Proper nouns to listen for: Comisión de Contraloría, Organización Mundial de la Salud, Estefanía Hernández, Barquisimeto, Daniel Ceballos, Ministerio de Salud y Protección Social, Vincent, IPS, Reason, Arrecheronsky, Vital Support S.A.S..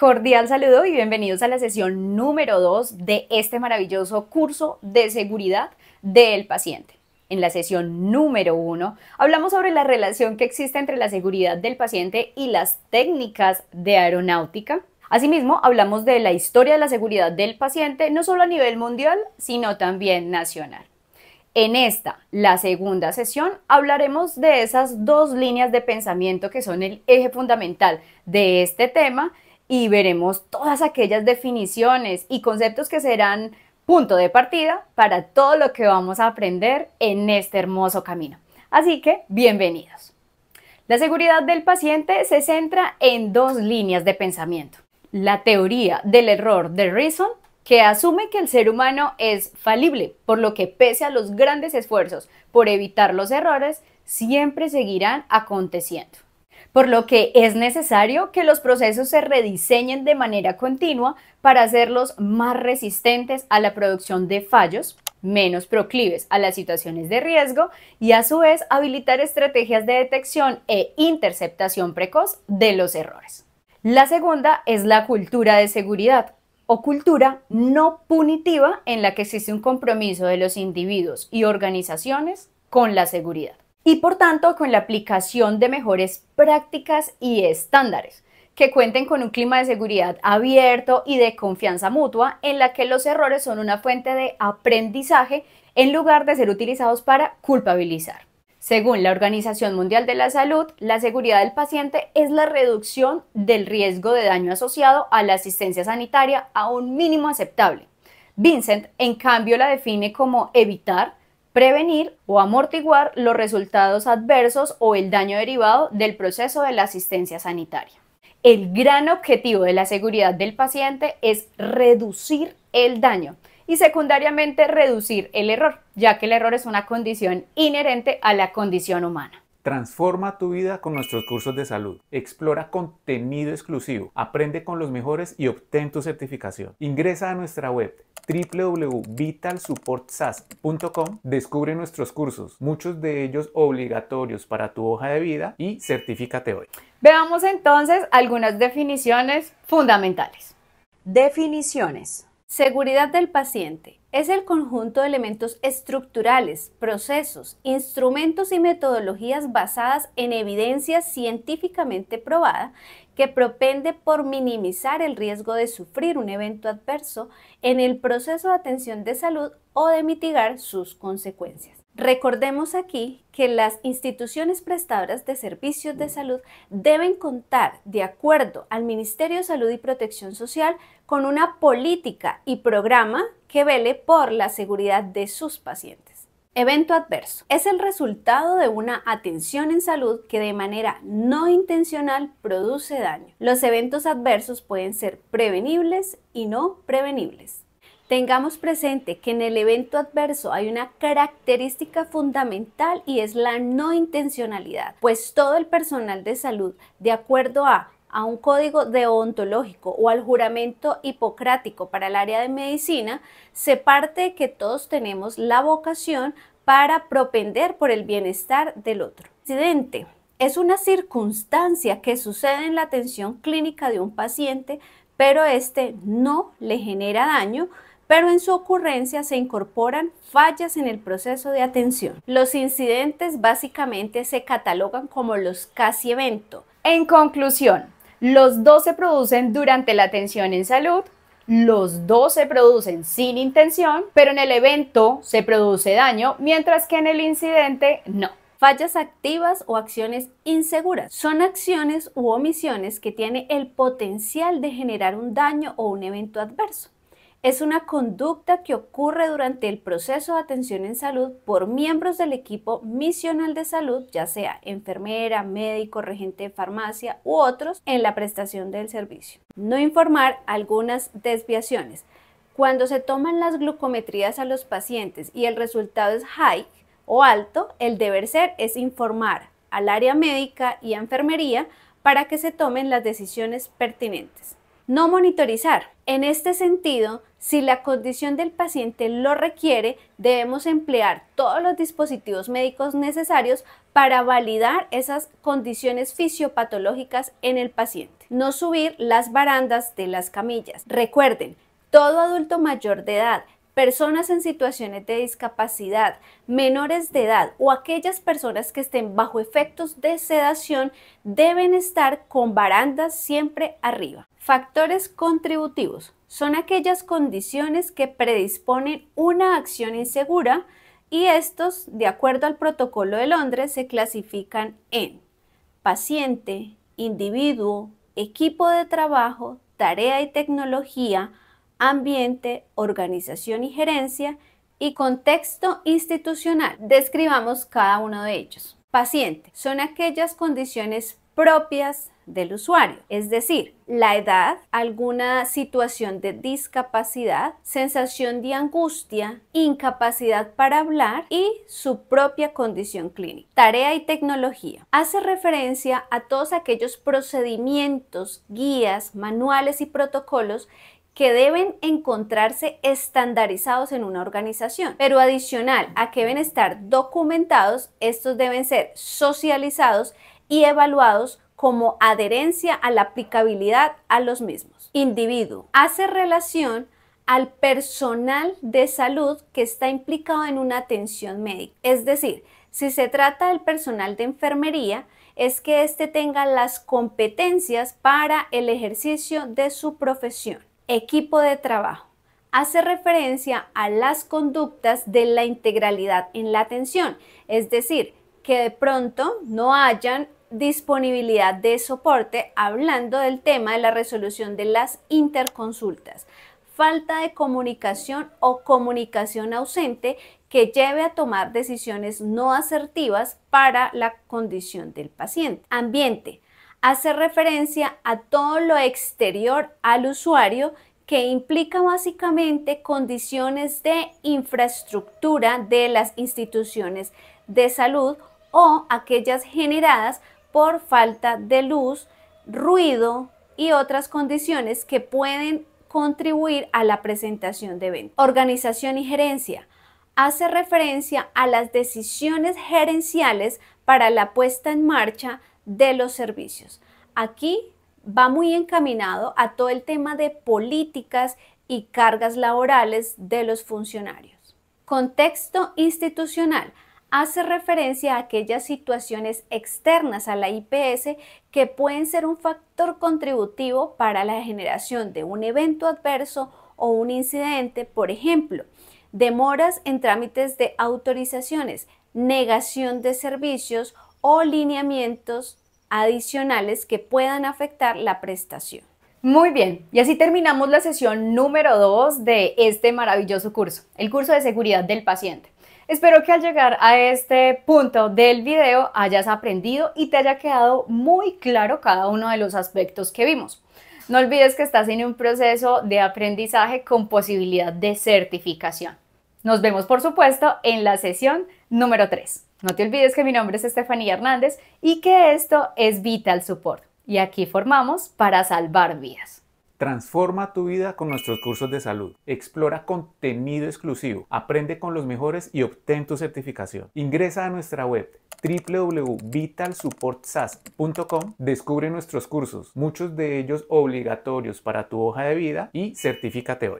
Cordial saludo y bienvenidos a la sesión número 2 de este maravilloso curso de seguridad del paciente. En la sesión número 1 hablamos sobre la relación que existe entre la seguridad del paciente y las técnicas de aeronáutica. Asimismo, hablamos de la historia de la seguridad del paciente, no solo a nivel mundial, sino también nacional. En esta, la segunda sesión, hablaremos de esas dos líneas de pensamiento que son el eje fundamental de este tema y veremos todas aquellas definiciones y conceptos que serán punto de partida para todo lo que vamos a aprender en este hermoso camino. Así que, bienvenidos. La seguridad del paciente se centra en dos líneas de pensamiento. La teoría del error de Reason, que asume que el ser humano es falible, por lo que pese a los grandes esfuerzos por evitar los errores, siempre seguirán aconteciendo. Por lo que es necesario que los procesos se rediseñen de manera continua para hacerlos más resistentes a la producción de fallos, menos proclives a las situaciones de riesgo y a su vez habilitar estrategias de detección e interceptación precoz de los errores. La segunda es la cultura de seguridad o cultura no punitiva en la que existe un compromiso de los individuos y organizaciones con la seguridad. Y por tanto con la aplicación de mejores prácticas y estándares que cuenten con un clima de seguridad abierto y de confianza mutua en la que los errores son una fuente de aprendizaje en lugar de ser utilizados para culpabilizar. Según la Organización Mundial de la Salud, la seguridad del paciente es la reducción del riesgo de daño asociado a la asistencia sanitaria a un mínimo aceptable. Vincent, en cambio, la define como evitar, prevenir o amortiguar los resultados adversos o el daño derivado del proceso de la asistencia sanitaria. El gran objetivo de la seguridad del paciente es reducir el daño y secundariamente reducir el error, ya que el error es una condición inherente a la condición humana. Transforma tu vida con nuestros cursos de salud. Explora contenido exclusivo, aprende con los mejores y obtén tu certificación. Ingresa a nuestra web www.vitalsupports.com, descubre nuestros cursos, muchos de ellos obligatorios para tu hoja de vida y certifícate hoy. Veamos entonces algunas definiciones fundamentales. Definiciones. Seguridad del paciente. Es el conjunto de elementos estructurales, procesos, instrumentos y metodologías basadas en evidencia científicamente probada que propende por minimizar el riesgo de sufrir un evento adverso en el proceso de atención de salud o de mitigar sus consecuencias. Recordemos aquí que las instituciones prestadoras de servicios de salud deben contar, de acuerdo al Ministerio de Salud y Protección Social, con una política y programa que vele por la seguridad de sus pacientes. Evento adverso. Es el resultado de una atención en salud que de manera no intencional produce daño. Los eventos adversos pueden ser prevenibles y no prevenibles. Tengamos presente que en el evento adverso hay una característica fundamental y es la no intencionalidad, pues todo el personal de salud, de acuerdo a un código deontológico o al juramento hipocrático para el área de medicina, se parte de que todos tenemos la vocación para propender por el bienestar del otro. Accidente. Es una circunstancia que sucede en la atención clínica de un paciente, pero este no le genera daño, pero en su ocurrencia se incorporan fallas en el proceso de atención. Los incidentes básicamente se catalogan como los casi evento. En conclusión, los dos se producen durante la atención en salud, los dos se producen sin intención, pero en el evento se produce daño, mientras que en el incidente no. Fallas activas o acciones inseguras son acciones u omisiones que tienen el potencial de generar un daño o un evento adverso. Es una conducta que ocurre durante el proceso de atención en salud por miembros del equipo misional de salud, ya sea enfermera, médico, regente de farmacia u otros, en la prestación del servicio. No informar algunas desviaciones. Cuando se toman las glucometrías a los pacientes y el resultado es high o alto, el deber ser es informar al área médica y a enfermería para que se tomen las decisiones pertinentes. No monitorizar. En este sentido, si la condición del paciente lo requiere, debemos emplear todos los dispositivos médicos necesarios para validar esas condiciones fisiopatológicas en el paciente. No subir las barandas de las camillas. Recuerden, todo adulto mayor de edad, personas en situaciones de discapacidad, menores de edad o aquellas personas que estén bajo efectos de sedación deben estar con barandas siempre arriba. Factores contributivos son aquellas condiciones que predisponen una acción insegura y estos, de acuerdo al protocolo de Londres, se clasifican en paciente, individuo, equipo de trabajo, tarea y tecnología, ambiente, organización y gerencia y contexto institucional. Describamos cada uno de ellos. Paciente son aquellas condiciones propias del usuario, es decir, la edad, alguna situación de discapacidad, sensación de angustia, incapacidad para hablar y su propia condición clínica. Tarea y tecnología. Hace referencia a todos aquellos procedimientos, guías, manuales y protocolos que deben encontrarse estandarizados en una organización, pero adicional a que deben estar documentados, estos deben ser socializados y evaluados como adherencia a la aplicabilidad a los mismos. Individuo hace relación al personal de salud que está implicado en una atención médica, es decir, si se trata del personal de enfermería, es que éste tenga las competencias para el ejercicio de su profesión. Equipo de trabajo hace referencia a las conductas de la integralidad en la atención, es decir, que de pronto no hayan disponibilidad de soporte hablando del tema de la resolución de las interconsultas, falta de comunicación o comunicación ausente que lleve a tomar decisiones no asertivas para la condición del paciente. Ambiente hace referencia a todo lo exterior al usuario que implica básicamente condiciones de infraestructura de las instituciones de salud o aquellas generadas por falta de luz, ruido y otras condiciones que pueden contribuir a la presentación de eventos. Organización y gerencia hace referencia a las decisiones gerenciales para la puesta en marcha de los servicios. Aquí va muy encaminado a todo el tema de políticas y cargas laborales de los funcionarios. Contexto institucional hace referencia a aquellas situaciones externas a la IPS que pueden ser un factor contributivo para la generación de un evento adverso o un incidente, por ejemplo, demoras en trámites de autorizaciones, negación de servicios o lineamientos adicionales que puedan afectar la prestación. Muy bien, y así terminamos la sesión número 2 de este maravilloso curso, el curso de seguridad del paciente. Espero que al llegar a este punto del video hayas aprendido y te haya quedado muy claro cada uno de los aspectos que vimos. No olvides que estás en un proceso de aprendizaje con posibilidad de certificación. Nos vemos, por supuesto, en la sesión número 3. No te olvides que mi nombre es Estefanía Hernández y que esto es Vital Support y aquí formamos para salvar vidas. Transforma tu vida con nuestros cursos de salud. Explora contenido exclusivo, aprende con los mejores y obtén tu certificación. Ingresa a nuestra web www.vitalsupports.com, descubre nuestros cursos, muchos de ellos obligatorios para tu hoja de vida y certifícate hoy.